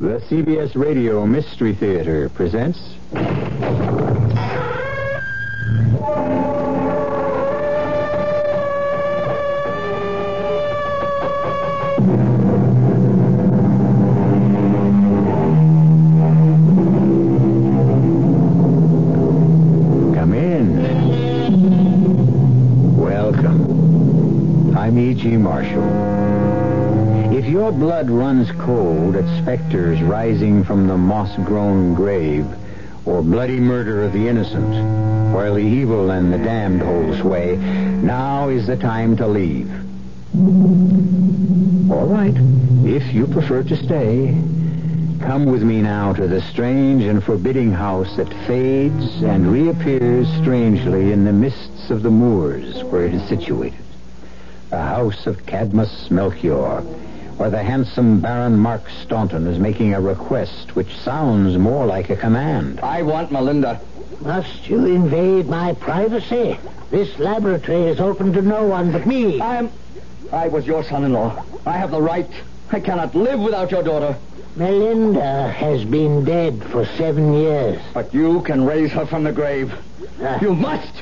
The CBS Radio Mystery Theater presents... Come in. Welcome. I'm E. G. Marshall. If your blood runs cold at specters rising from the moss-grown grave, or bloody murder of the innocent, while the evil and the damned hold sway, now is the time to leave. All right, if you prefer to stay, come with me now to the strange and forbidding house that fades and reappears strangely in the mists of the moors where it is situated. The house of Cadmus Melchior, where the handsome Baron Mark Staunton is making a request which sounds more like a command. I want Melinda. Must you invade my privacy? This laboratory is open to no one but me. I was your son-in-law. I have the right. I cannot live without your daughter. Melinda has been dead for 7 years. But you can raise her from the grave. You must!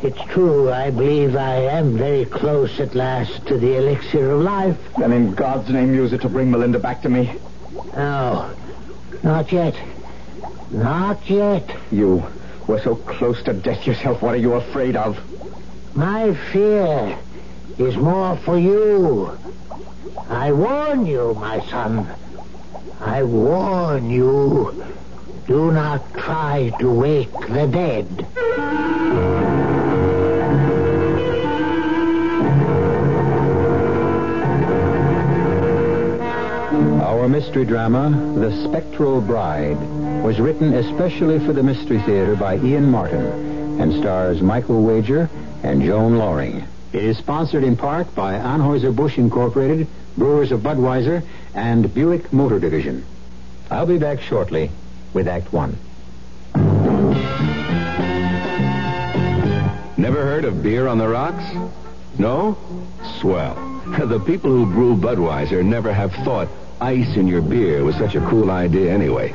It's true, I believe I am very close at last to the elixir of life. Then in God's name use it to bring Melinda back to me. No, not yet. Not yet. You were so close to death yourself. What are you afraid of? My fear is more for you. I warn you, my son. I warn you. Do not try to wake the dead. Our mystery drama, The Spectral Bride, was written especially for the Mystery Theater by Ian Martin and stars Michael Wager and Joan Loring. It is sponsored in part by Anheuser-Busch Incorporated, Brewers of Budweiser, and Buick Motor Division. I'll be back shortly with Act One. Never heard of beer on the rocks? No? Swell. The people who brew Budweiser never have thought ice in your beer was such a cool idea anyway.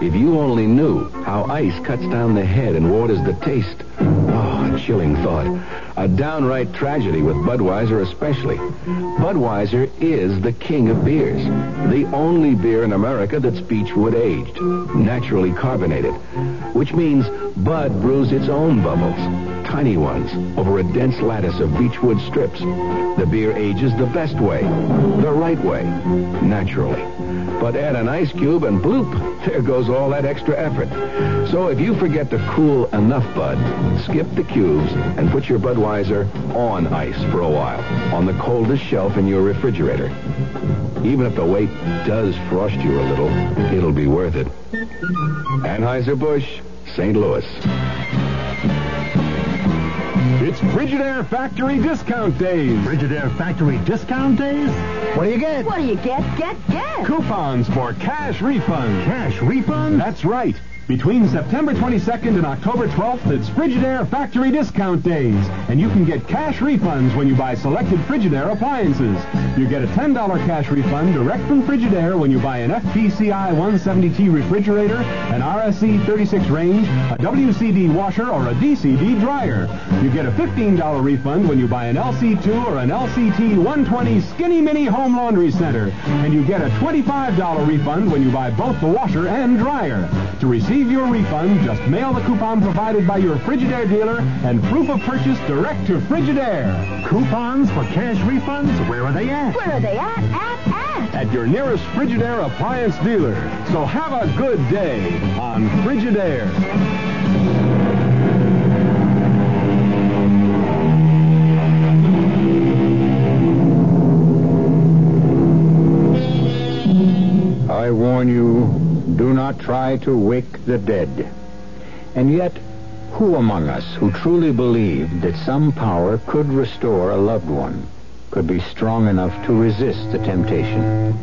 If you only knew how ice cuts down the head and waters the taste. Oh, a chilling thought. A downright tragedy with Budweiser especially. Budweiser is the king of beers. The only beer in America that's beechwood aged, naturally carbonated, which means Bud brews its own bubbles. Tiny ones over a dense lattice of beechwood strips. The beer ages the best way, the right way, naturally. But add an ice cube and bloop, there goes all that extra effort. So if you forget to cool enough Bud, skip the cubes and put your Budweiser on ice for a while, on the coldest shelf in your refrigerator. Even if the wait does frost you a little, it'll be worth it. Anheuser-Busch, St. Louis. It's Frigidaire Factory Discount Days. Frigidaire Factory Discount Days? What do you get? What do you get? Get. Coupons for cash refunds. Cash refunds? That's right. Between September 22nd and October 12th, it's Frigidaire Factory Discount Days. And you can get cash refunds when you buy selected Frigidaire appliances. You get a $10 cash refund direct from Frigidaire when you buy an FPCI 170T refrigerator, an RSC 36 range, a WCD washer, or a DCD dryer. You get a $15 refund when you buy an LC2 or an LCT 120 Skinny Mini Home Laundry Center. And you get a $25 refund when you buy both the washer and dryer. To receive your refund, just mail the coupon provided by your Frigidaire dealer and proof of purchase direct to Frigidaire. Coupons for cash refunds? Where are they at? Where are they at? At your nearest Frigidaire appliance dealer. So have a good day on Frigidaire. I warn you, do not try to wake the dead. And yet, who among us who truly believed that some power could restore a loved one could be strong enough to resist the temptation?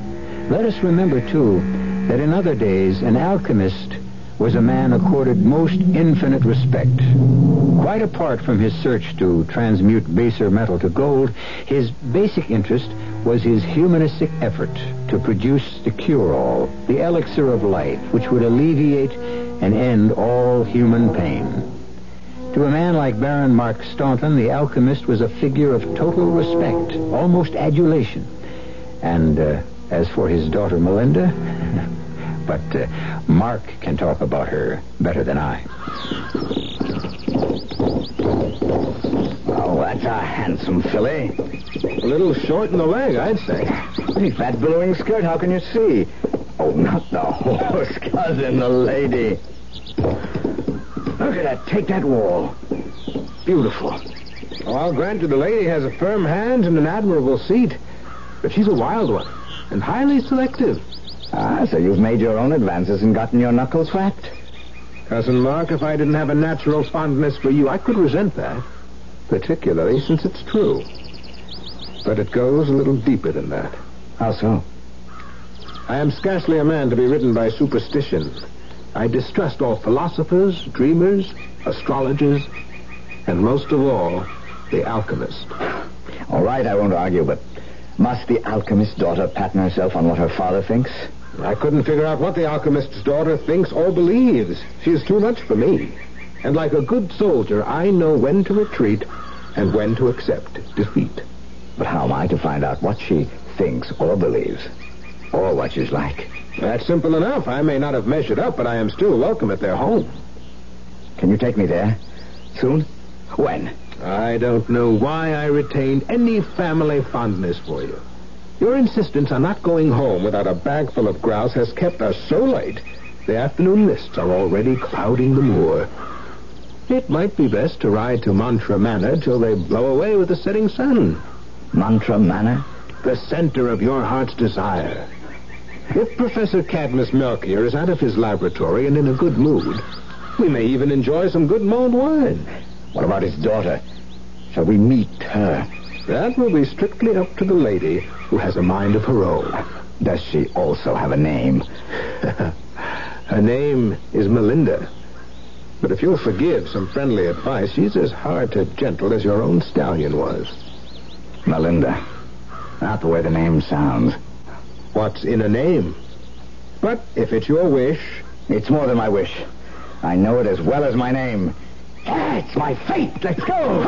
Let us remember, too, that in other days an alchemist was a man accorded most infinite respect. Quite apart from his search to transmute baser metal to gold, his basic interest was his humanistic effort to produce the cure-all, the elixir of life, which would alleviate and end all human pain. To a man like Baron Mark Staunton, the alchemist was a figure of total respect, almost adulation. And as for his daughter Melinda, but Mark can talk about her better than I. Oh, that's a handsome filly. A little short in the leg, I'd say. Hey, fat billowing skirt, how can you see? Oh, not the horse, cousin, the lady. Look at that. Take that wall. Beautiful. Oh, I'll grant you the lady has a firm hand and an admirable seat. But she's a wild one and highly selective. Ah, so you've made your own advances and gotten your knuckles whacked. Cousin Mark, if I didn't have a natural fondness for you, I could resent that. Particularly since it's true. But it goes a little deeper than that. How so? I am scarcely a man to be ridden by superstition. I distrust all philosophers, dreamers, astrologers, and most of all, the alchemist. All right, I won't argue, but must the alchemist's daughter pattern herself on what her father thinks? I couldn't figure out what the alchemist's daughter thinks or believes. She is too much for me. And like a good soldier, I know when to retreat and when to accept defeat. But how am I to find out what she thinks or believes? Or what she's like? That's simple enough. I may not have measured up, but I am still welcome at their home. Can you take me there? Soon? When? I don't know why I retained any family fondness for you. Your insistence on not going home without a bag full of grouse has kept us so late, the afternoon mists are already clouding the moor. It might be best to ride to Mantra Manor till they blow away with the setting sun. Mantra Manor? The center of your heart's desire. If Professor Cadmus Melchior is out of his laboratory and in a good mood, we may even enjoy some good mulled wine. What about his daughter? Shall we meet her? That will be strictly up to the lady, who has a mind of her own. Does she also have a name? Her name is Melinda. But if you'll forgive some friendly advice, she's as hard to gentle as your own stallion was. Melinda. Not the way the name sounds. What's in a name? But if it's your wish... It's more than my wish. I know it as well as my name. Ah, it's my fate. Let's go.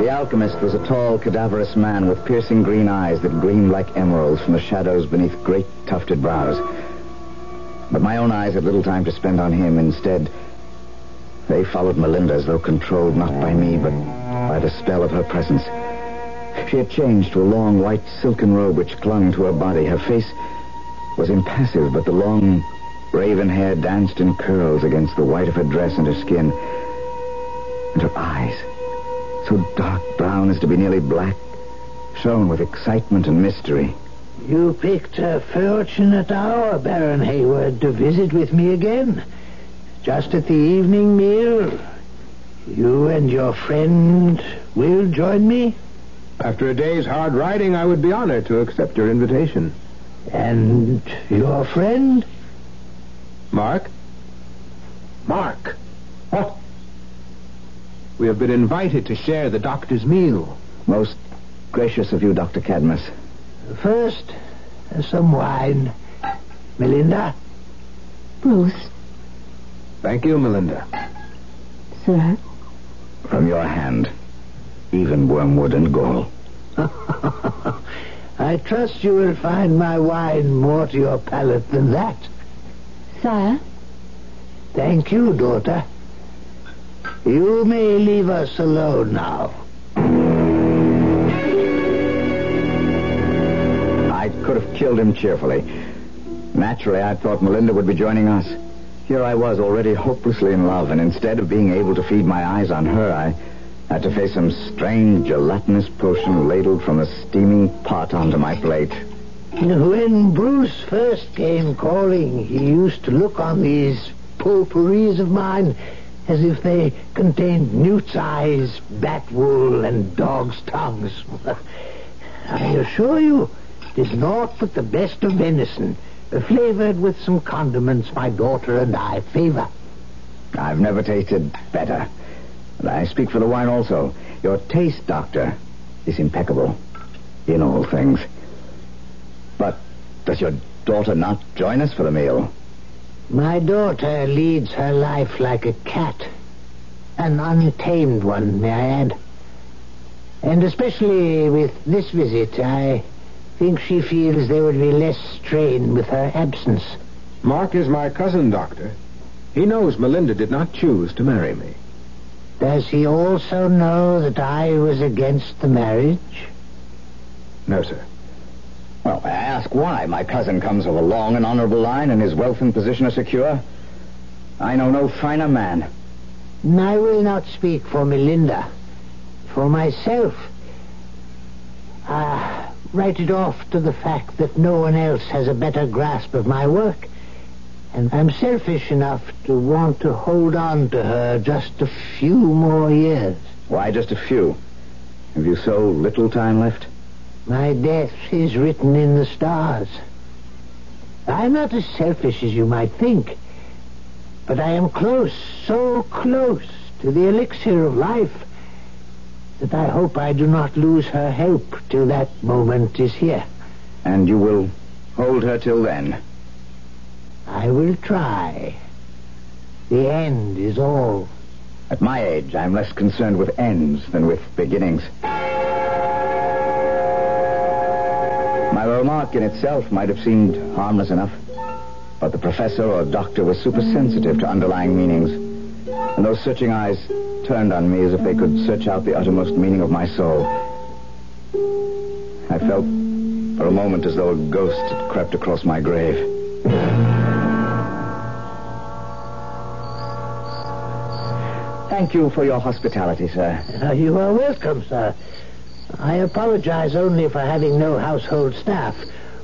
The alchemist was a tall, cadaverous man with piercing green eyes that gleamed like emeralds from the shadows beneath great tufted brows. But my own eyes had little time to spend on him. Instead... they followed Melinda as though controlled not by me, but by the spell of her presence. She had changed to a long, white, silken robe which clung to her body. Her face was impassive, but the long, raven hair danced in curls against the white of her dress and her skin. And her eyes, so dark brown as to be nearly black, shone with excitement and mystery. You picked a fortunate hour, Baron Hayward, to visit with me again. Just at the evening meal, you and your friend will join me? After a day's hard riding, I would be honored to accept your invitation. And your friend? Mark? Mark! What? Huh? We have been invited to share the doctor's meal. Most gracious of you, Dr. Cadmus. First, some wine. Melinda? Bruce? Thank you, Melinda. Sir? From your hand, even wormwood and gall. I trust you will find my wine more to your palate than that. Sire? Thank you, daughter. You may leave us alone now. I could have killed him cheerfully. Naturally, I thought Melinda would be joining us. Here I was, already hopelessly in love, and instead of being able to feed my eyes on her, I had to face some strange, gelatinous potion ladled from a steaming pot onto my plate. When Bruce first came calling, he used to look on these potpourris of mine as if they contained newt's eyes, bat wool, and dog's tongues. I assure you, it is naught but the best of venison. flavored with some condiments my daughter and I favor. I've never tasted better. And I speak for the wine also. Your taste, Doctor, is impeccable in all things. But does your daughter not join us for the meal? My daughter leads her life like a cat. An untamed one, may I add. And especially with this visit, I think she feels there would be less strain with her absence. Mark is my cousin, Doctor. He knows Melinda did not choose to marry me. Does he also know that I was against the marriage? No, sir. Well, I ask why. My cousin comes of a long and honorable line, and his wealth and position are secure. I know no finer man. I will not speak for Melinda. For myself, I write it off to the fact that no one else has a better grasp of my work. And I'm selfish enough to want to hold on to her just a few more years. Why just a few? Have you so little time left? My death is written in the stars. I'm not as selfish as you might think. But I am close, so close to the elixir of life that I hope I do not lose her help till that moment is here. And you will hold her till then? I will try. The end is all. At my age, I'm less concerned with ends than with beginnings. My remark in itself might have seemed harmless enough, but the professor or doctor was super sensitive to underlying meanings, and those searching eyes turned on me as if they could search out the uttermost meaning of my soul. I felt for a moment as though a ghost had crept across my grave. Thank you for your hospitality, sir. You are welcome, sir. I apologize only for having no household staff.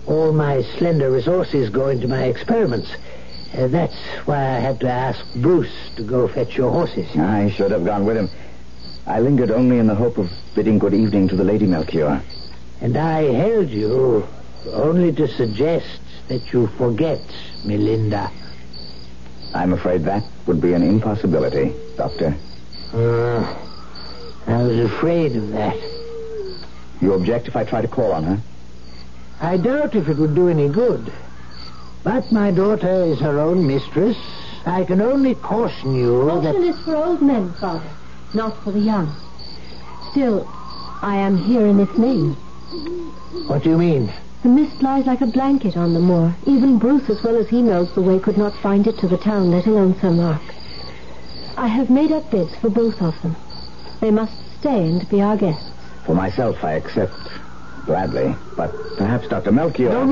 All my slender resources go into my experiments. That's why I had to ask Bruce to go fetch your horses. I should have gone with him. I lingered only in the hope of bidding good evening to the Lady Melchior. And I held you only to suggest that you forget Melinda. I'm afraid that would be an impossibility, Doctor. I was afraid of that. You object if I try to call on her? I doubt if it would do any good. But my daughter is her own mistress. I can only caution you that... Caution is for old men, Father, not for the young. Still, I am here in its name. What do you mean? The mist lies like a blanket on the moor. Even Bruce, as well as he knows the way, could not find it to the town, let alone Sir Mark. I have made up bids for both of them. They must stay and be our guests. For myself, I accept gladly. But perhaps Dr. Melchior... No.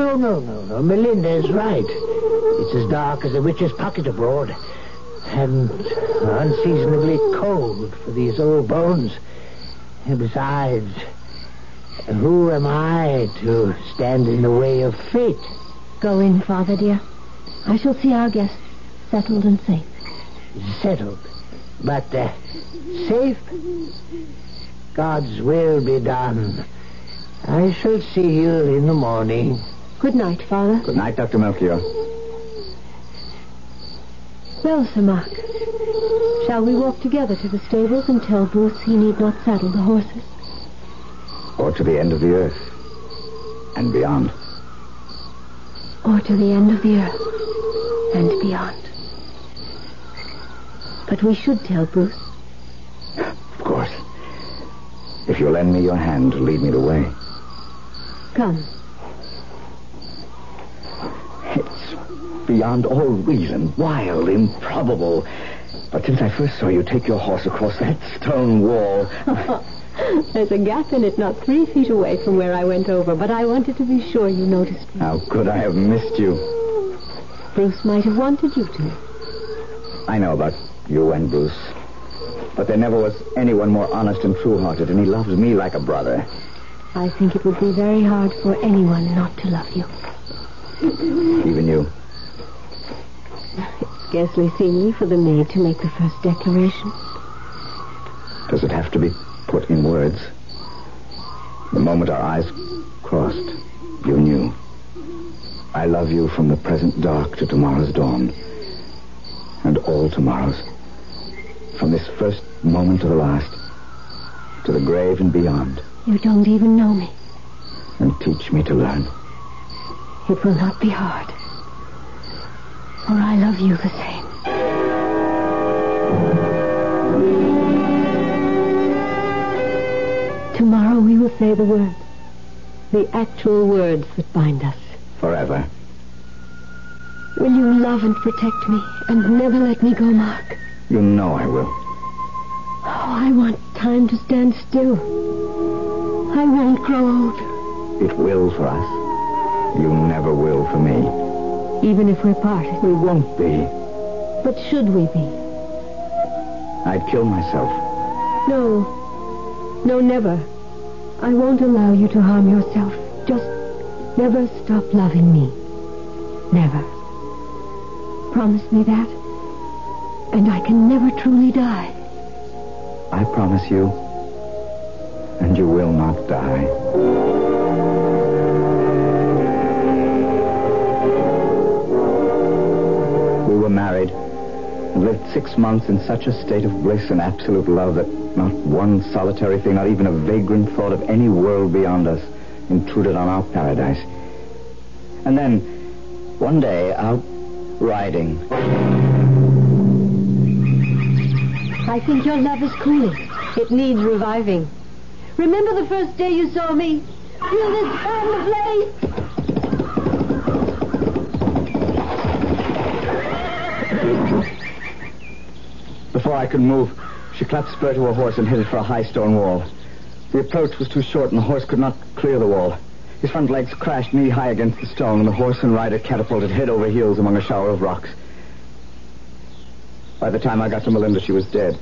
Melinda is right. It's as dark as a witch's pocket abroad. And unseasonably cold for these old bones. And besides... who am I to stand in the way of fate? Go in, Father, dear. I shall see our guests settled and safe. Settled? But safe? God's will be done. I shall see you in the morning. Good night, Father. Good night, Dr. Melchior. Well, Sir Mark, shall we walk together to the stables and tell Bruce he need not saddle the horses? Or to the end of the earth and beyond. Or to the end of the earth and beyond. But we should tell Bruce. Of course. If you'll lend me your hand to lead me the way. Come. It's beyond all reason, wild, improbable. But since I first saw you take your horse across that stone wall... There's a gap in it not 3 feet away from where I went over, but I wanted to be sure you noticed me. How could I have missed you? Bruce might have wanted you to. I know about you and Bruce, but there never was anyone more honest and true-hearted, and he loves me like a brother. I think it would be very hard for anyone not to love you. Even you? It's scarcely seemly for the maid to make the first declaration. Does it have to be put in words? The moment our eyes crossed, you knew. I love you from the present dark to tomorrow's dawn. And all tomorrows. From this first moment to the last. To the grave and beyond. You don't even know me. And teach me to learn. It will not be hard. For I love you the same. Tomorrow we will say the words. The actual words that bind us. Forever. Will you love and protect me and never let me go, Mark? You know I will. Oh, I want time to stand still. I won't grow older. It will for us. You never will for me. Even if we're parted. We won't be. But should we be? I'd kill myself. No. No, never. I won't allow you to harm yourself. Just never stop loving me. Never. Promise me that, and I can never truly die. I promise you, and you will not die. We were married and lived 6 months in such a state of bliss and absolute love that not one solitary thing, not even a vagrant thought of any world beyond us, intruded on our paradise. And then, one day, out riding. I think your love is cooling. It needs reviving. Remember the first day you saw me? Through this band of lace. Before I could move, she clapped spur to her horse and headed for a high stone wall. The approach was too short and the horse could not clear the wall. His front legs crashed knee-high against the stone and the horse and rider catapulted head over heels among a shower of rocks. By the time I got to Melinda, she was dead.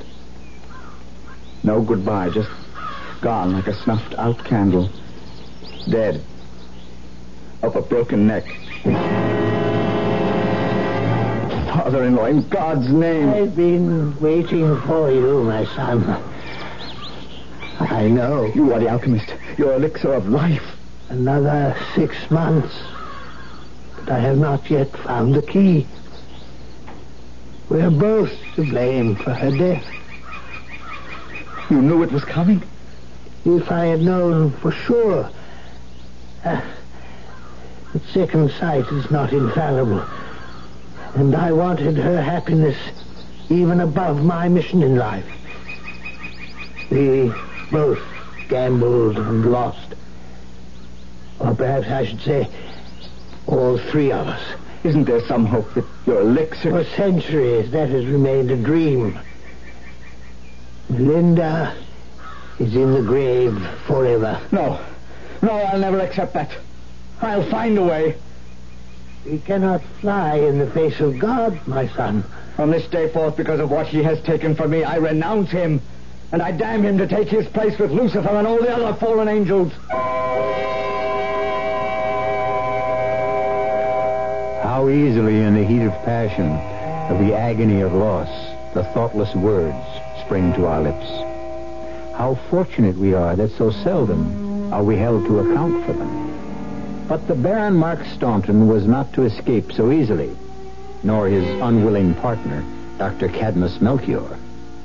No goodbye, just gone like a snuffed-out candle. Dead. Up a broken neck. Father-in-law, in God's name. I've been waiting for you, my son. I know. You are the alchemist. Your elixir of life. Another 6 months. But I have not yet found the key. We're both to blame for her death. You knew it was coming? If I had known for sure. But second sight is not infallible. And I wanted her happiness even above my mission in life. We both gambled and lost. Or perhaps I should say, all three of us. Isn't there some hope that your elixir... For centuries, that has remained a dream. Melinda is in the grave forever. No. No, I'll never accept that. I'll find a way. We cannot fly in the face of God, my son. From this day forth, because of what he has taken from me, I renounce him. And I damn him to take his place with Lucifer and all the other fallen angels. How easily in the heat of passion, of the agony of loss, the thoughtless words spring to our lips. How fortunate we are that so seldom are we held to account for them. But the Baron Mark Staunton was not to escape so easily, nor his unwilling partner, Dr. Cadmus Melchior,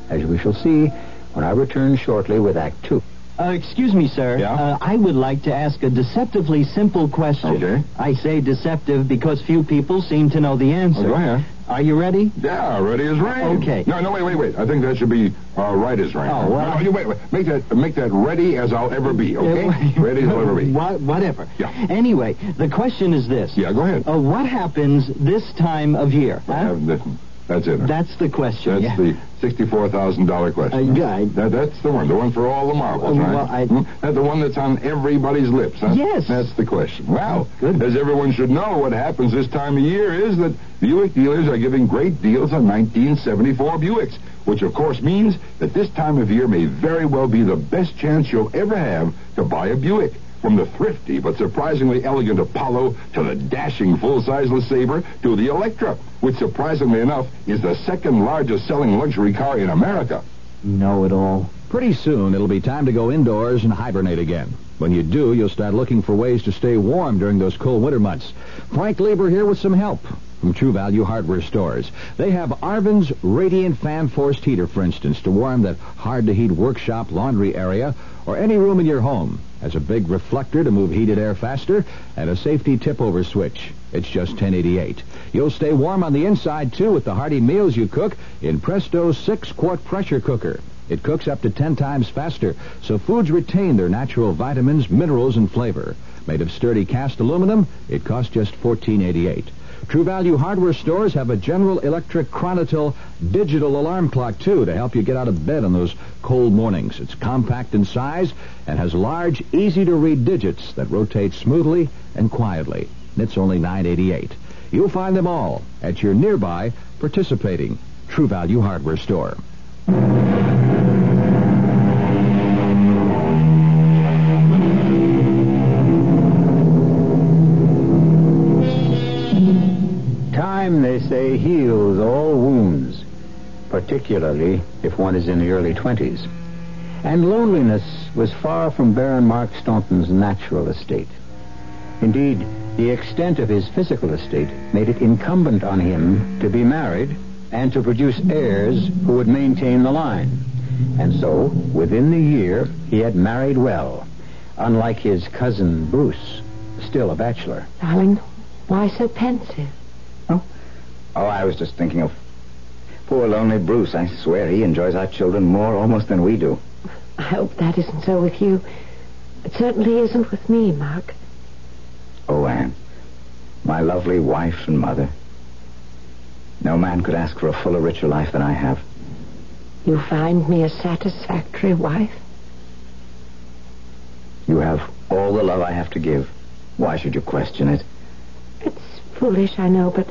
as we shall see when I return shortly with Act Two. Excuse me, sir. Yeah? I would like to ask a deceptively simple question. Okay. I say deceptive because few people seem to know the answer. Go ahead. Are you ready? Yeah, ready as rain. Okay. No, wait. I think that should be right as rain. Oh, well... No, you wait. Make that ready as I'll ever be, okay? Ready as I'll ever be. Whatever. Yeah. Anyway, the question is this. Yeah, go ahead. What happens this time of year? Huh? That's it. That's the question. That's the $64,000 question. That's the one. The one for all the marbles, right? Well, that's the one that's on everybody's lips, huh? Yes. That's the question. Well, as everyone should know, what happens this time of year is that Buick dealers are giving great deals on 1974 Buicks, which of course means that this time of year may very well be the best chance you'll ever have to buy a Buick. From the thrifty but surprisingly elegant Apollo to the dashing full-size LeSabre to the Electra, which surprisingly enough is the second largest selling luxury car in America. Know it all. Pretty soon it'll be time to go indoors and hibernate again. When you do, you'll start looking for ways to stay warm during those cold winter months. Frank Labor here with some help from True Value Hardware Stores. They have Arvin's Radiant Fan Forced Heater, for instance, to warm that hard-to-heat workshop, laundry area, or any room in your home. Has a big reflector to move heated air faster, and a safety tip-over switch. It's just $10.88. You'll stay warm on the inside, too, with the hearty meals you cook in Presto's 6-quart pressure cooker. It cooks up to 10 times faster, so foods retain their natural vitamins, minerals, and flavor. Made of sturdy cast aluminum, it costs just $14.88. True Value Hardware Stores have a General Electric Chronitol digital alarm clock, too, to help you get out of bed on those cold mornings. It's compact in size and has large, easy-to-read digits that rotate smoothly and quietly. And it's only $9.88. You'll find them all at your nearby participating True Value Hardware Store. Time, they say, heals all wounds, particularly if one is in the early 20s. And loneliness was far from Baron Mark Staunton's natural estate. Indeed, the extent of his physical estate made it incumbent on him to be married and to produce heirs who would maintain the line. And so, within the year, he had married well, unlike his cousin Bruce, still a bachelor. Darling, why so pensive? Oh, I was just thinking of poor lonely Bruce. I swear he enjoys our children more almost than we do. I hope that isn't so with you. It certainly isn't with me, Mark. Oh, Anne, my lovely wife and mother. No man could ask for a fuller, richer life than I have. You find me a satisfactory wife? You have all the love I have to give. Why should you question it? It's foolish, I know, but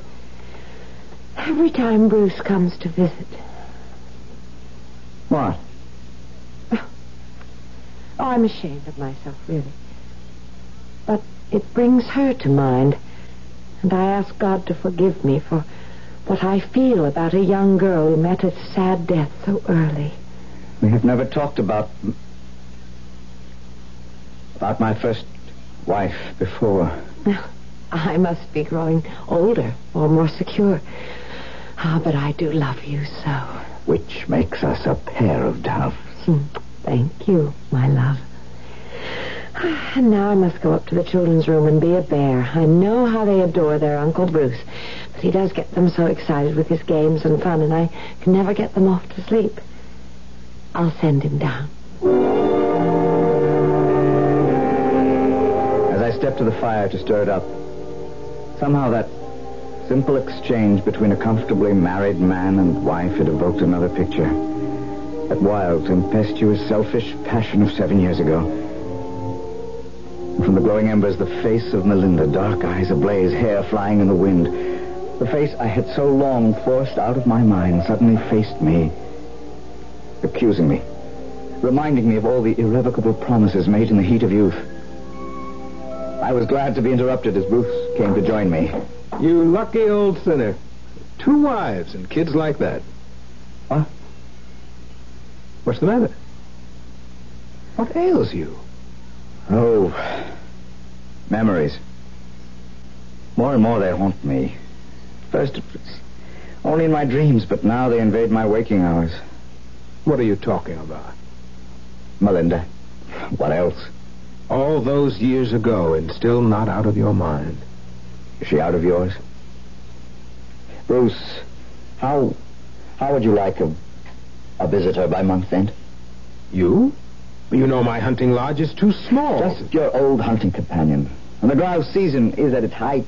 every time Bruce comes to visit... What? Oh, I'm ashamed of myself, really. But it brings her to mind, and I ask God to forgive me for what I feel about a young girl who met a sad death so early. We have never talked about my first wife before. Now, I must be growing older or more secure. Ah, but I do love you so. Which makes us a pair of doves. Thank you, my love. And now I must go up to the children's room and be a bear. I know how they adore their Uncle Bruce, but he does get them so excited with his games and fun, and I can never get them off to sleep. I'll send him down. As I stepped to the fire to stir it up, somehow that simple exchange between a comfortably married man and wife had evoked another picture. That wild, tempestuous, selfish passion of 7 years ago. From the glowing embers, the face of Melinda, dark eyes ablaze, hair flying in the wind. The face I had so long forced out of my mind suddenly faced me, accusing me, reminding me of all the irrevocable promises made in the heat of youth. I was glad to be interrupted as Bruce came to join me. You lucky old sinner. 2 wives and kids like that. What? What's the matter? What ails you? Oh, memories. More and more they haunt me. First, it was only in my dreams, but now they invade my waking hours. What are you talking about? Melinda. What else? All those years ago and still not out of your mind. Is she out of yours? Bruce, how would you like a visitor by month's end? You? You know my hunting lodge is too small. Just your old hunting companion. And the grouse season is at its height.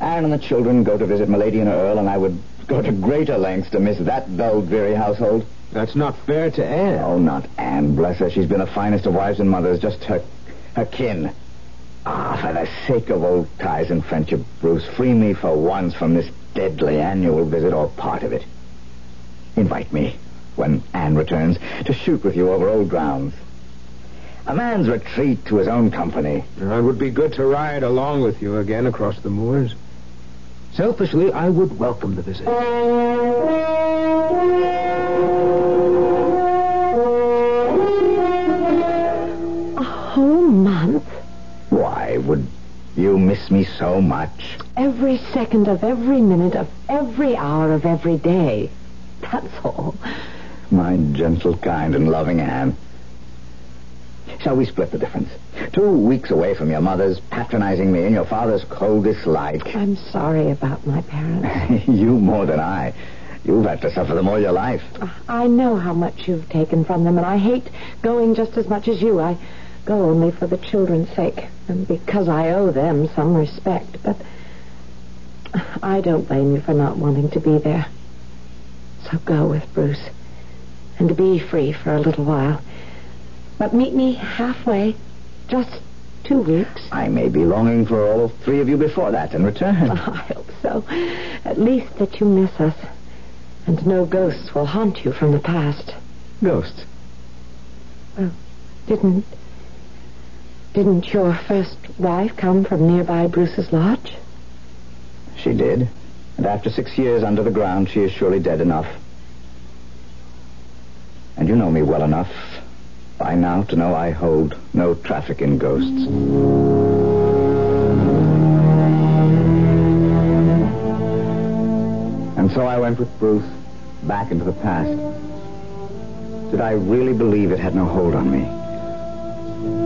Anne and the children go to visit Milady and Earl, and I would go to greater lengths to miss that dull, dreary household. That's not fair to Anne. Oh, not Anne, bless her. She's been the finest of wives and mothers, just her kin. Ah, for the sake of old ties and friendship, Bruce, free me for once from this deadly annual visit or part of it. Invite me, when Anne returns, to shoot with you over old grounds. A man's retreat to his own company. It would be good to ride along with you again across the moors. Selfishly, I would welcome the visit. Oh, so much? Every second of every minute of every hour of every day. That's all. My gentle, kind, and loving Anne. Shall we split the difference? 2 weeks away from your mother's patronizing me and your father's cold dislike. I'm sorry about my parents. You more than I. You've had to suffer them all your life. I know how much you've taken from them, and I hate going just as much as you. I go only for the children's sake, and because I owe them some respect. But I don't blame you for not wanting to be there. So go with Bruce, and be free for a little while. But meet me halfway, just 2 weeks. I may be longing for all three of you before that in return. Oh, I hope so. At least that you miss us. And no ghosts will haunt you from the past. Ghosts? Well, didn't your first wife come from nearby Bruce's lodge? She did. And after 6 years under the ground, she is surely dead enough. And you know me well enough by now to know I hold no traffic in ghosts. And so I went with Bruce back into the past. Did I really believe it had no hold on me?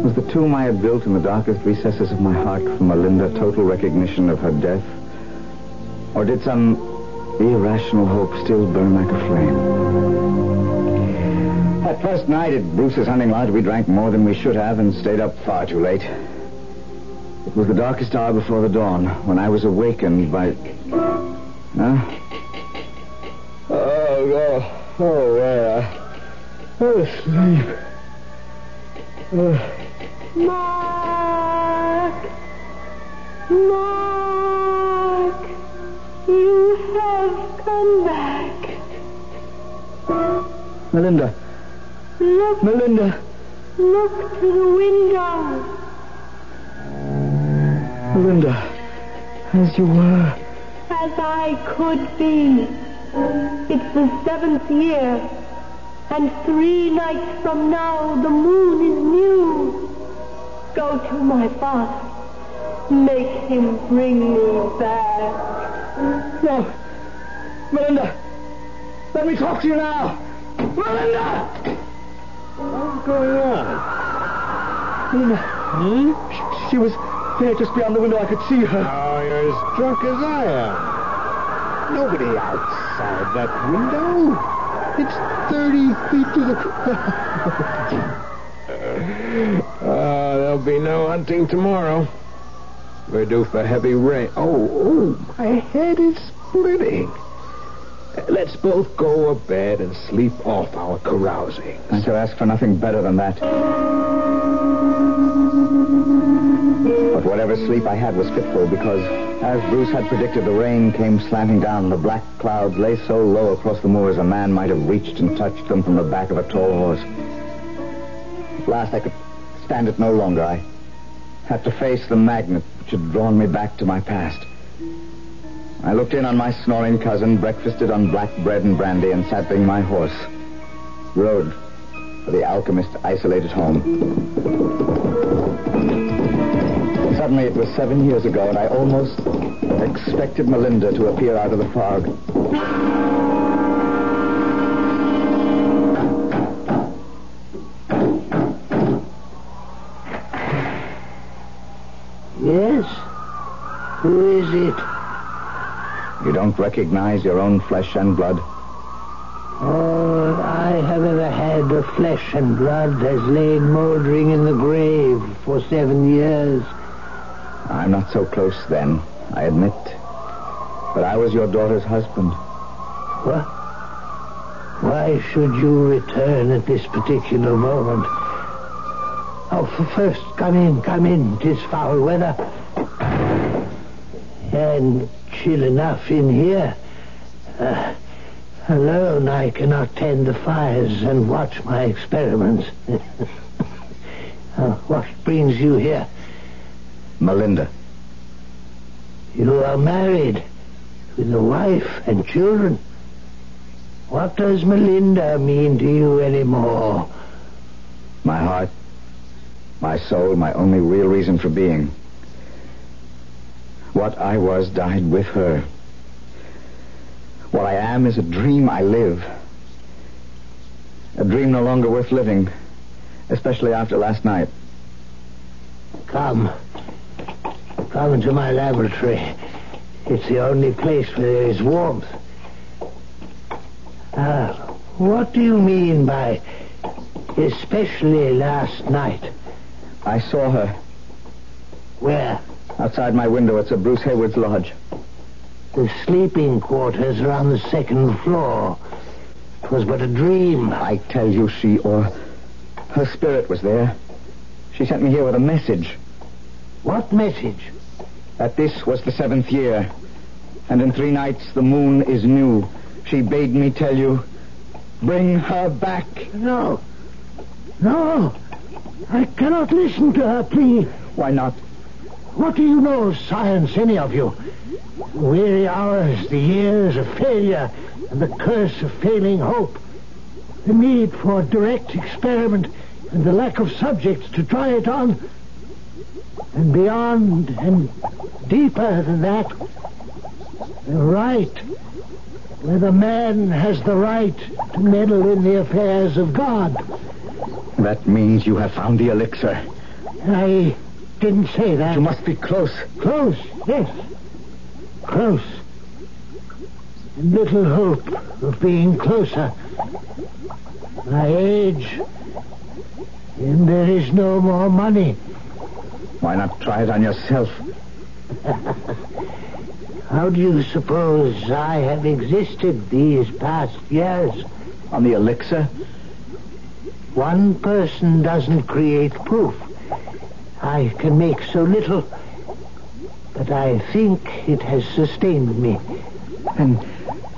Was the tomb I had built in the darkest recesses of my heart for Melinda total recognition of her death? Or did some irrational hope still burn like a flame? That first night at Bruce's hunting lodge, we drank more than we should have and stayed up far too late. It was the darkest hour before the dawn when I was awakened by... Huh? Oh, sleep. Mark, you have come back. Melinda. Look. Melinda. Look to the window. Melinda, as you were. As I could be. It's the 7th year. And 3 nights from now, the moon is new. Go to my father. Make him bring me back. No. Melinda. Let me talk to you now. Melinda! What's going on? Melinda. Hmm? She was there just beyond the window. I could see her. Oh, you're as drunk as I am. Nobody outside that window. It's 30 feet to the... there'll be no hunting tomorrow. We're due for heavy rain. Oh, my head is splitting. Let's both go to bed and sleep off our carousing. I shall ask for nothing better than that. But whatever sleep I had was fitful because... as Bruce had predicted, the rain came slanting down, and the black clouds lay so low across the moors a man might have reached and touched them from the back of a tall horse. At last, I could stand it no longer. I had to face the magnet which had drawn me back to my past. I looked in on my snoring cousin, breakfasted on black bread and brandy, and saddling my horse, rode for the alchemist's isolated home. Suddenly, it was 7 years ago, and I almost expected Melinda to appear out of the fog. Yes? Who is it? You don't recognize your own flesh and blood? All I have ever had of flesh and blood has lain mouldering in the grave for 7 years. I'm not so close then, I admit. But I was your daughter's husband. What? Why should you return at this particular moment? Oh, first, come in. 'Tis foul weather. And chill enough in here. Alone I cannot tend the fires and watch my experiments. What brings you here? Melinda. You are married with a wife and children. What does Melinda mean to you anymore? My heart, my soul, my only real reason for being. What I was died with her. What I am is a dream I live. A dream no longer worth living, especially after last night. Come into my laboratory. It's the only place where there is warmth. What do you mean by especially last night? I saw her. Where? Outside my window. It's a Bruce Hayward's lodge. The sleeping quarters are on the second floor. 'Twas but a dream. I tell you, she or her spirit was there. She sent me here with a message. What message? That this was the seventh year, and in 3 nights the moon is new. She bade me tell you, bring her back. No. No. I cannot listen to her plea. Why not? What do you know of science, any of you? Weary hours, the years of failure, and the curse of failing hope. The need for direct experiment and the lack of subjects to try it on. And beyond and deeper than that, the right, whether man has the right to meddle in the affairs of God. That means you have found the elixir. I didn't say that. You must be close. Close, yes. Close. Little hope of being closer. My age, and there is no more money. Why not try it on yourself? How do you suppose I have existed these past years? On the elixir? One person doesn't create proof. I can make so little, but I think it has sustained me. And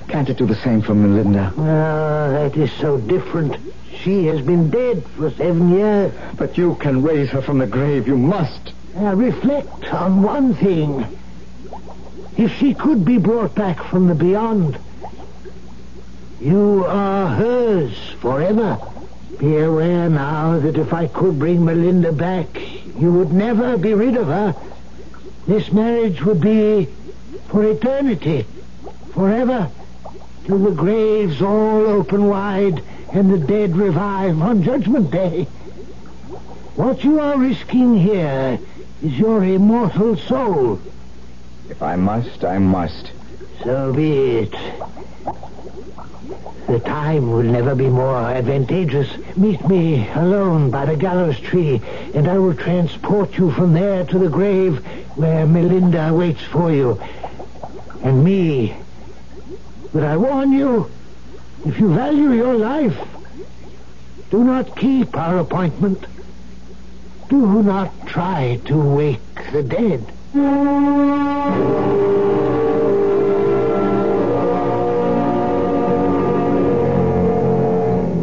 can't it do the same for Melinda? Well, that is so different. She has been dead for 7 years. But you can raise her from the grave. You must. Reflect on one thing. If she could be brought back from the beyond, you are hers forever. Be aware now that if I could bring Melinda back, you would never be rid of her. This marriage would be for eternity, forever, till the graves all open wide and the dead revive on Judgment Day. What you are risking here is your immortal soul. If I must, I must. So be it. The time will never be more advantageous. Meet me alone by the gallows tree, and I will transport you from there to the grave where Melinda waits for you. And me. But I warn you, if you value your life, do not keep our appointment. Do not try to wake the dead. A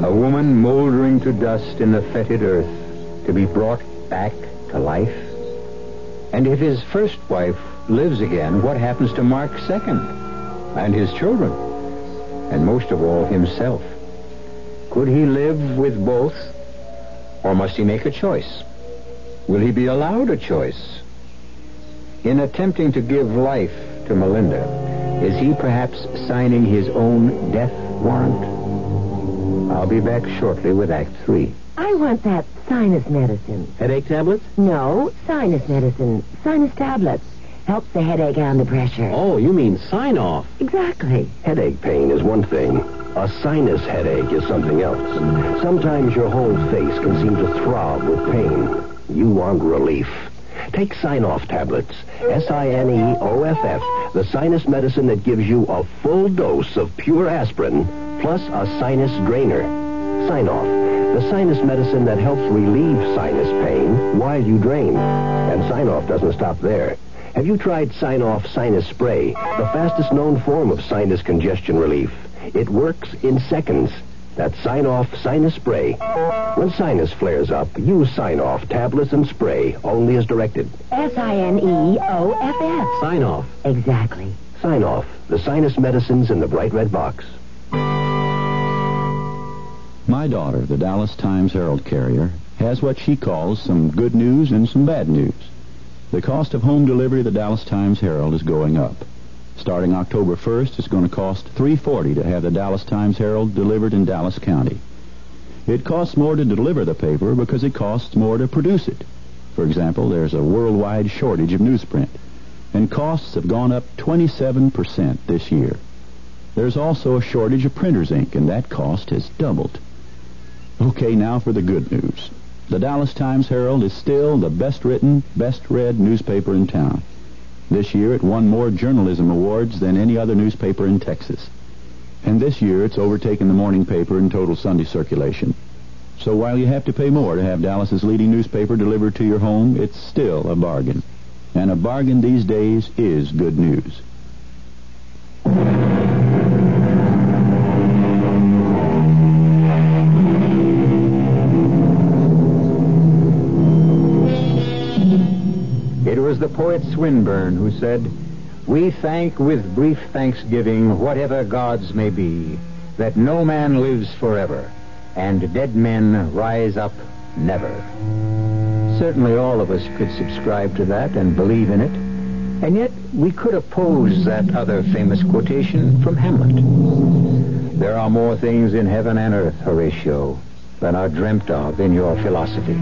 woman moldering to dust in the fetid earth, to be brought back to life. And if his first wife lives again, what happens to Mark's second? And his children? And most of all, himself. Could he live with both? Or must he make a choice? Will he be allowed a choice? In attempting to give life to Melinda, is he perhaps signing his own death warrant? I'll be back shortly with Act 3. I want that sinus medicine. Headache tablets? No, sinus medicine. Sinus tablets. Helps the headache and the pressure. Oh, you mean Sine-Off. Exactly. Headache pain is one thing. A sinus headache is something else. Sometimes your whole face can seem to throb with pain. You want relief. Take Sine-Off tablets. Sineoff, the sinus medicine that gives you a full dose of pure aspirin plus a sinus drainer. Sine-Off, the sinus medicine that helps relieve sinus pain while you drain. And Sine-Off doesn't stop there. Have you tried Sine-Off Sinus Spray, the fastest known form of sinus congestion relief? It works in seconds. That's Sine-Off Sinus Spray. When sinus flares up, use Sine-Off tablets and spray, only as directed. Sineoff. Sine-Off. Exactly. Sine-Off, the sinus medicines in the bright red box. My daughter, the Dallas Times-Herald carrier, has what she calls some good news and some bad news. The cost of home delivery of the Dallas Times-Herald is going up. Starting October 1st, it's going to cost $3.40 to have the Dallas Times-Herald delivered in Dallas County. It costs more to deliver the paper because it costs more to produce it. For example, there's a worldwide shortage of newsprint, and costs have gone up 27% this year. There's also a shortage of printer's ink, and that cost has doubled. Okay, now for the good news. The Dallas Times-Herald is still the best-written, best-read newspaper in town. This year, it won more journalism awards than any other newspaper in Texas. And this year, it's overtaken the morning paper in total Sunday circulation. So while you have to pay more to have Dallas's leading newspaper delivered to your home, it's still a bargain. And a bargain these days is good news. It was the poet Swinburne who said, "We thank with brief thanksgiving whatever gods may be, that no man lives forever, and dead men rise up never." Certainly all of us could subscribe to that and believe in it, and yet we could oppose that other famous quotation from Hamlet. There are more things in heaven and earth, Horatio, than are dreamt of in your philosophy.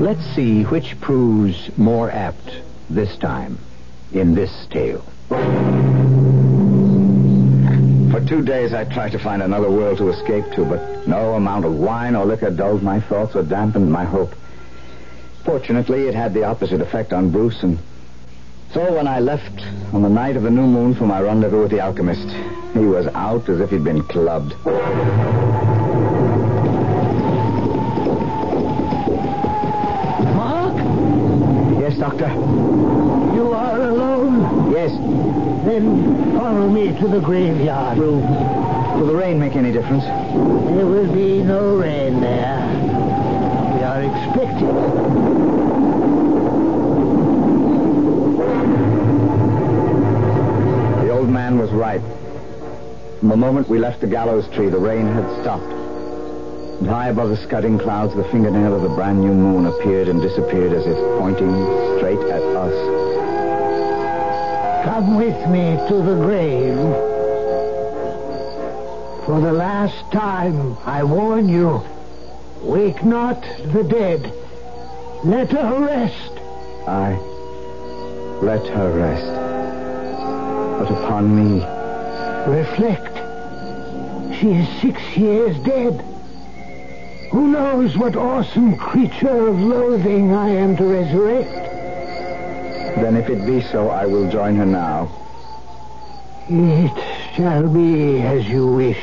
Let's see which proves more apt this time in this tale. For 2 days I tried to find another world to escape to, but no amount of wine or liquor dulled my thoughts or dampened my hope. Fortunately, it had the opposite effect on Bruce, and so when I left on the night of the new moon for my rendezvous with the alchemist, he was out as if he'd been clubbed. Mark? Yes, Doctor? You are alone? Yes. Then follow me to the graveyard. Will the rain make any difference? There will be no rain there. Are expected. The old man was right. From the moment we left the gallows tree, the rain had stopped. And high above the scudding clouds, the fingernail of the brand new moon appeared and disappeared as if pointing straight at us. Come with me to the grave. For the last time, I warn you. Wake not the dead. Let her rest. Aye, let her rest. But upon me. Reflect. She is 6 years dead. Who knows what awesome creature of loathing I am to resurrect? Then if it be so, I will join her now. It shall be as you wish.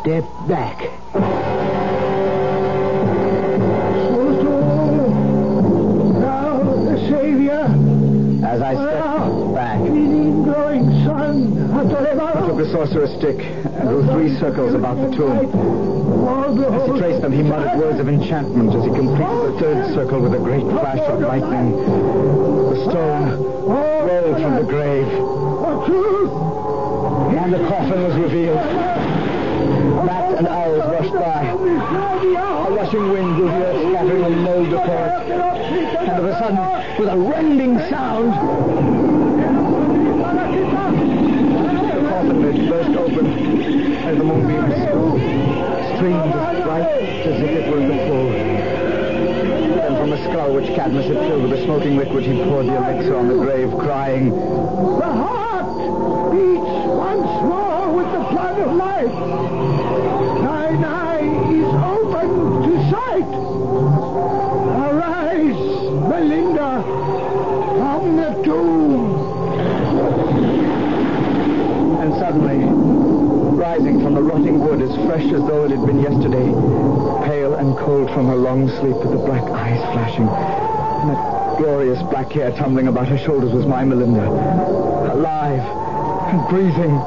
Step back. As I stepped back, I took the sorcerer's stick and drew three circles about the tomb. As he traced them, he muttered words of enchantment as he completed the third circle with a great flash of lightning. The stone rolled from the grave, and the coffin was revealed. Bats and owls rushed by. A rushing wind blew the earth, scattering a mold apart. And of a sudden, with a rending sound, the coffin lid burst open, and the moonbeams streamed as bright as if it were in the full. Then from the skull which Cadmus had filled with a smoking liquid, he poured the elixir on the grave, crying, "The heart beats once more with the flood of life. Thine eye is open to sight. Melinda, from the tomb." And suddenly, rising from the rotting wood as fresh as though it had been yesterday, pale and cold from her long sleep, with the black eyes flashing, and that glorious black hair tumbling about her shoulders, was my Melinda, alive and breathing.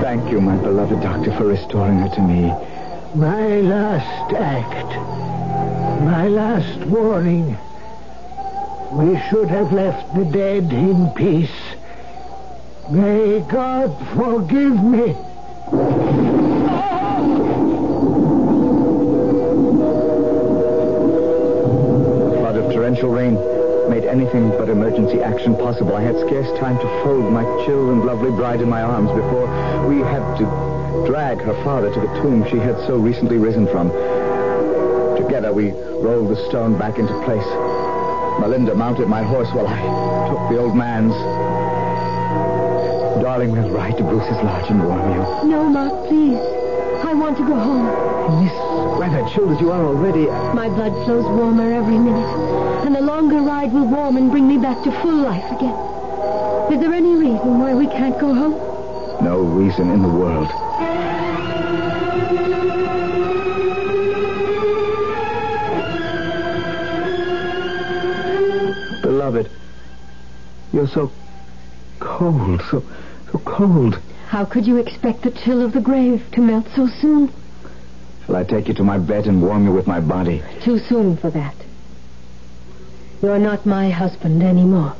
Thank you, my beloved doctor, for restoring her to me. My last act, my last warning. We should have left the dead in peace. May God forgive me. torrential rain made anything but emergency action possible. I had scarce time to fold my chill and lovely bride in my arms before we had to drag her father to the tomb she had so recently risen from. Together we rolled the stone back into place. Melinda mounted my horse while I took the old man's. Darling, we'll ride to Bruce's lodge and warm you. No, Mark, please. I want to go home. In this weather, chilled as you are already... My blood flows warmer every minute, and the longer ride will warm and bring me back to full life again. Is there any reason why we can't go home? No reason in the world. Beloved, you're so cold, so cold. How could you expect the chill of the grave to melt so soon? Shall I take you to my bed and warm you with my body? Too soon for that. You're not my husband anymore.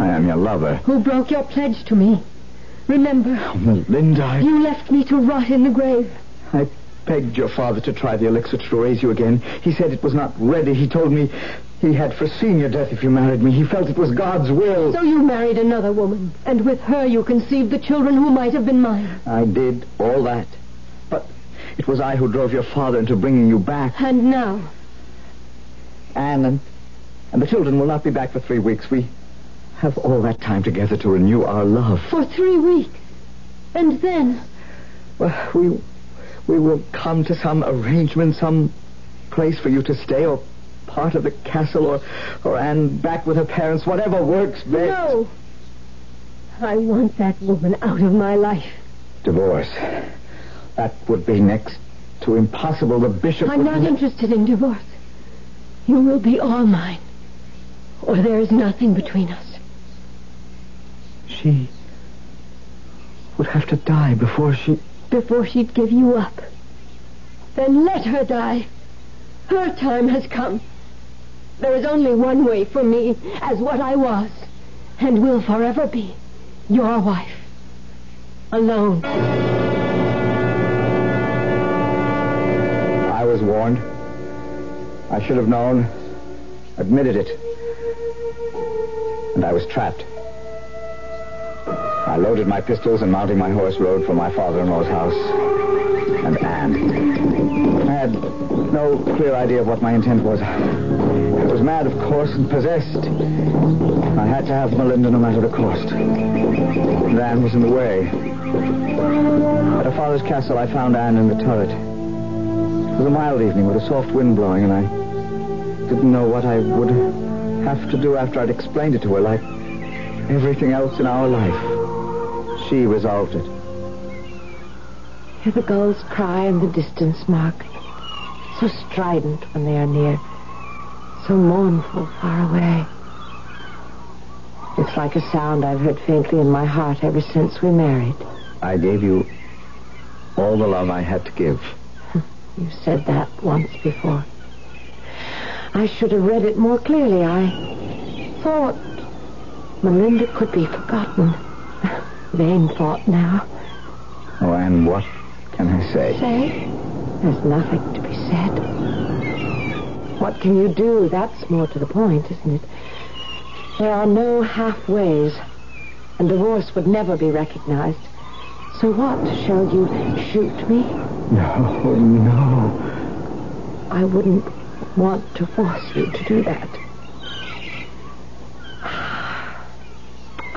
I am your lover. Who broke your pledge to me. Remember? Oh, Melinda, You left me to rot in the grave. I begged your father to try the elixir to raise you again. He said it was not ready. He told me he had foreseen your death if you married me. He felt it was God's will. So you married another woman, and with her you conceived the children who might have been mine. I did all that. But it was I who drove your father into bringing you back. And now? Anne and the children will not be back for 3 weeks. We have all that time together to renew our love. For 3 weeks? And then? Well, we will come to some arrangement, some place for you to stay, or part of the castle, or Anne back with her parents, whatever works best. No! I want that woman out of my life. Divorce. That would be next to impossible. The bishop... I'm not interested in divorce. You will be all mine, or there is nothing between us. She would have to die before she... Before she'd give you up. Then let her die. Her time has come. There is only one way for me, as what I was, and will forever be, your wife. Alone. I was warned. I should have known. Admitted it. And I was trapped. I loaded my pistols and, mounting my horse, rode for my father-in-law's house and Anne. I had no clear idea of what my intent was. I was mad, of course, and possessed. I had to have Melinda no matter the cost. And Anne was in the way. At her father's castle, I found Anne in the turret. It was a mild evening with a soft wind blowing, and I didn't know what I would have to do after I'd explained it to her, like everything else in our life. She resolved it. Hear the gulls cry in the distance, Mark. So strident when they are near. So mournful far away. It's like a sound I've heard faintly in my heart ever since we married. I gave you all the love I had to give. You said that once before. I should have read it more clearly. I thought Melinda could be forgotten. Vain thought now. Oh, Anne, what can I say? Say? There's nothing to be said. What can you do? That's more to the point, isn't it? There are no halfways, and divorce would never be recognized. So what? Shall you shoot me? No, no. I wouldn't want to force you to do that.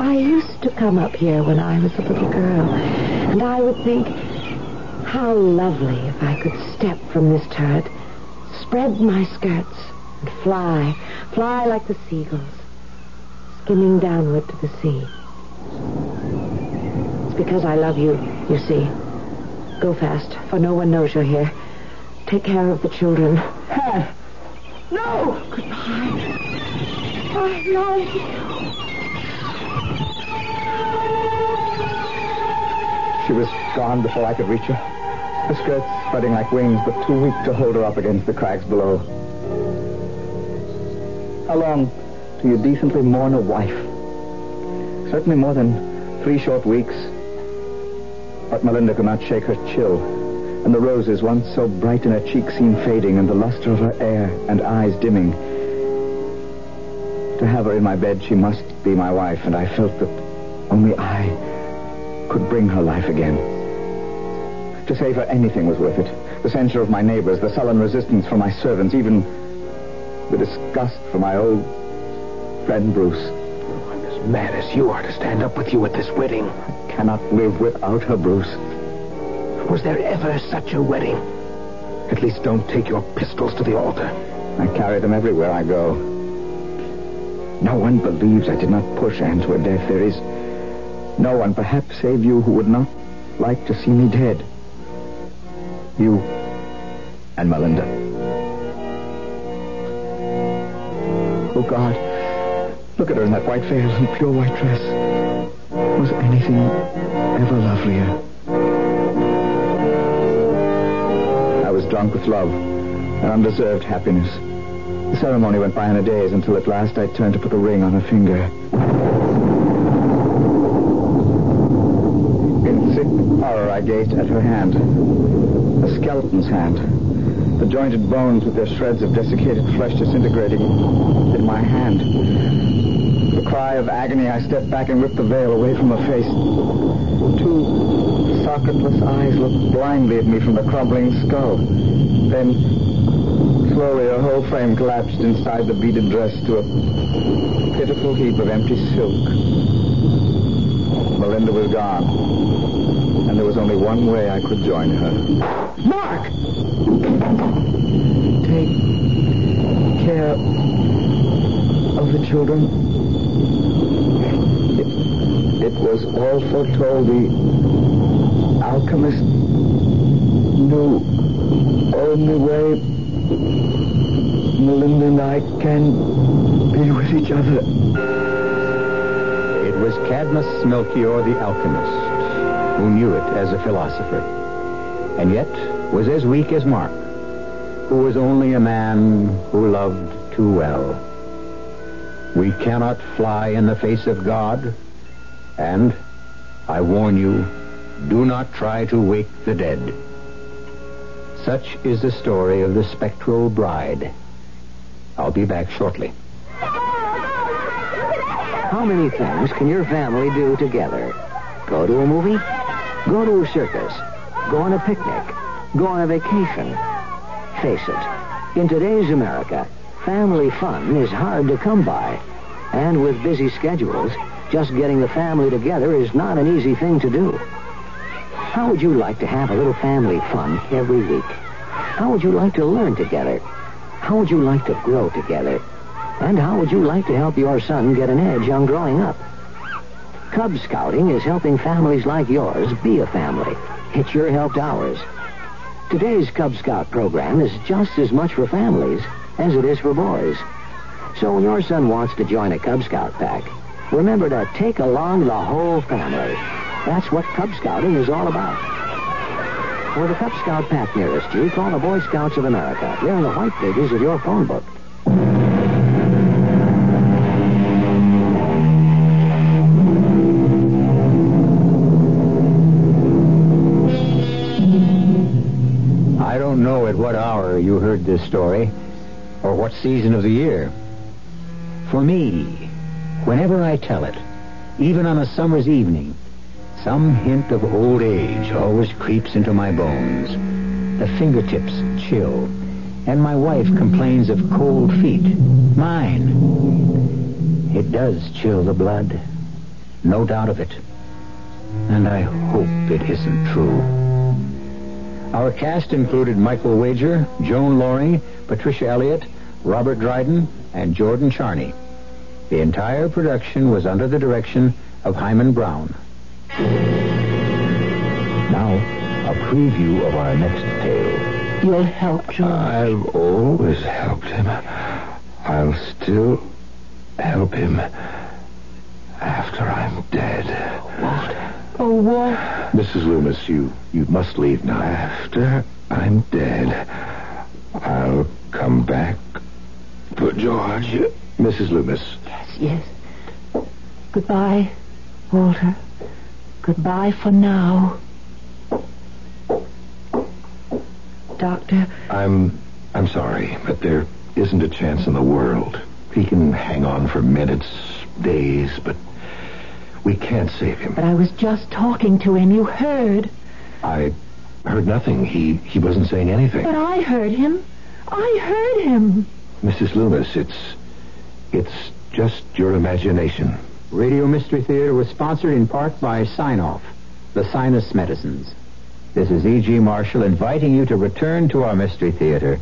I used to come up here when I was a little girl, and I would think, how lovely if I could step from this turret, spread my skirts, and fly like the seagulls, skimming downward to the sea. It's because I love you, you see. Go fast, for no one knows you're here. Take care of the children. Her! No! Goodbye. I love you. She was gone before I could reach her. Her skirts spreading like wings, but too weak to hold her up against the crags below. How long do you decently mourn a wife? Certainly more than 3 short weeks. But Melinda could not shake her chill, and the roses once so bright in her cheeks seemed fading, and the luster of her hair and eyes dimming. To have her in my bed, she must be my wife, and I felt that only I could bring her life again. To save her, anything was worth it. The censure of my neighbors, the sullen resistance from my servants, even the disgust from my old friend Bruce. I'm as mad as you are to stand up with you at this wedding. I cannot live without her, Bruce. Was there ever such a wedding? At least don't take your pistols to the altar. I carry them everywhere I go. No one believes I did not push Anne to her death. There is no one, perhaps save you, who would not like to see me dead. You and Melinda. Oh, God. Look at her in that white veil and pure white dress. Was anything ever lovelier? Drunk with love and undeserved happiness. The ceremony went by in a daze until at last I turned to put the ring on her finger. In sick horror, I gazed at her hand. A skeleton's hand. The jointed bones with their shreds of desiccated flesh disintegrating in my hand. With a cry of agony, I stepped back and ripped the veil away from her face. Socketless eyes looked blindly at me from the crumbling skull. Then, slowly, her whole frame collapsed inside the beaded dress to a pitiful heap of empty silk. Melinda was gone, and there was only one way I could join her. Mark! Take care of the children. It was all foretold. Alchemist knew only way Melinda and I can be with each other. It was Cadmus Melchior the alchemist who knew it as a philosopher, and yet was as weak as Mark, who was only a man who loved too well. We cannot fly in the face of God, and I warn you, do not try to wake the dead. Such is the story of The Spectral Bride. I'll be back shortly. How many things can your family do together? Go to a movie? Go to a circus? Go on a picnic? Go on a vacation? Face it, in today's America, family fun is hard to come by. And with busy schedules, just getting the family together is not an easy thing to do. How would you like to have a little family fun every week? How would you like to learn together? How would you like to grow together? And how would you like to help your son get an edge on growing up? Cub Scouting is helping families like yours be a family. It sure helped ours. Today's Cub Scout program is just as much for families as it is for boys. So when your son wants to join a Cub Scout pack, remember to take along the whole family. That's what Cub Scouting is all about. For the Cub Scout pack nearest you, call the Boy Scouts of America. They're in the white pages of your phone book. I don't know at what hour you heard this story, or what season of the year. For me, whenever I tell it, even on a summer's evening, some hint of old age always creeps into my bones. The fingertips chill, and my wife complains of cold feet. Mine. It does chill the blood. No doubt of it. And I hope it isn't true. Our cast included Michael Wager, Joan Loring, Patricia Elliott, Robert Dryden, and Jordan Charney. The entire production was under the direction of Hyman Brown. Now, a preview of our next tale. You'll help George. I've always helped him. I'll still help him after I'm dead. What? Oh, what? Mrs. Loomis, you must leave now. After I'm dead, I'll come back for George. Mrs. Loomis. Yes. Goodbye, Walter. Goodbye for now. Doctor? I'm sorry, but there isn't a chance in the world He can hang on for minutes, days, but we can't save him. But I was just talking to him. You heard. I heard nothing. He wasn't saying anything. But I heard him. I heard him. Mrs. Loomis, it's just your imagination. Radio Mystery Theater was sponsored in part by Sine-Off, the sinus medicines. This is E. G. Marshall inviting you to return to our Mystery Theater